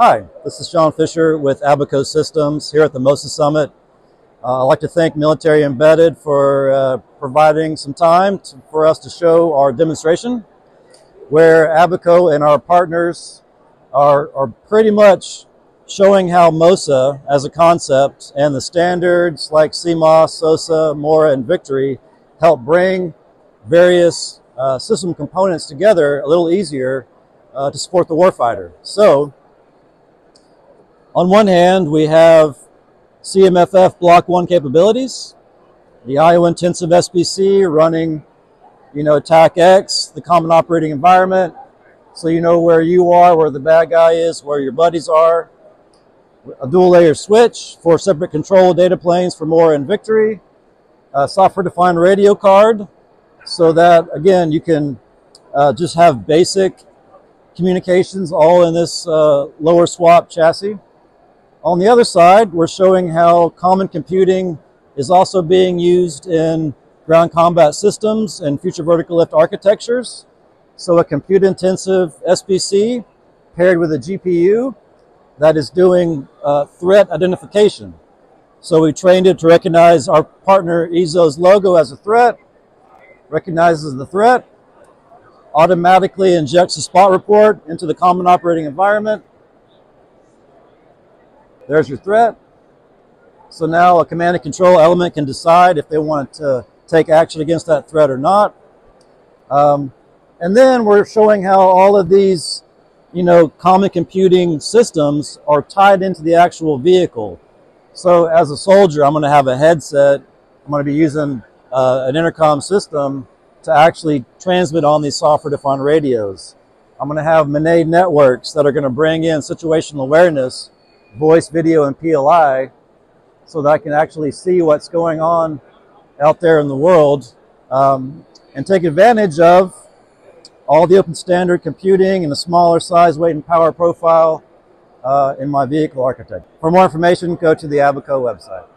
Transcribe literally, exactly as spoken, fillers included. Hi, this is Sean Fisher with Abaco Systems here at the MOSA Summit. Uh, I'd like to thank Military Embedded for uh, providing some time to, for us to show our demonstration, where Abaco and our partners are, are pretty much showing how MOSA as a concept and the standards like C M O S, SOSA, MORA, and Victory help bring various uh, system components together a little easier uh, to support the warfighter. So, on one hand, we have C M F F Block one capabilities, the I O-intensive S P C running, you know, TACX, the common operating environment, so you know where you are, where the bad guy is, where your buddies are. A dual layer switch, four separate control data planes for MORA and Victory, a software-defined radio card, so that, again, you can uh, just have basic communications all in this uh, lower swap chassis. On the other side, we're showing how common computing is also being used in ground combat systems and future vertical lift architectures. So a compute-intensive S P C paired with a G P U that is doing uh, threat identification. So we trained it to recognize our partner E S O's logo as a threat, recognizes the threat, automatically injects a spot report into the common operating environment. There's your threat. So now a command and control element can decide if they want to take action against that threat or not. Um, and then we're showing how all of these you know, common computing systems are tied into the actual vehicle. So as a soldier, I'm going to have a headset. I'm going to be using uh, an intercom system to actually transmit on these software-defined radios. I'm going to have MANET networks that are going to bring in situational awareness, voice, video, and P L I, so that I can actually see what's going on out there in the world um, and take advantage of all the open standard computing and the smaller size, weight, and power profile uh, in my vehicle architecture. For more information, go to the Abaco website.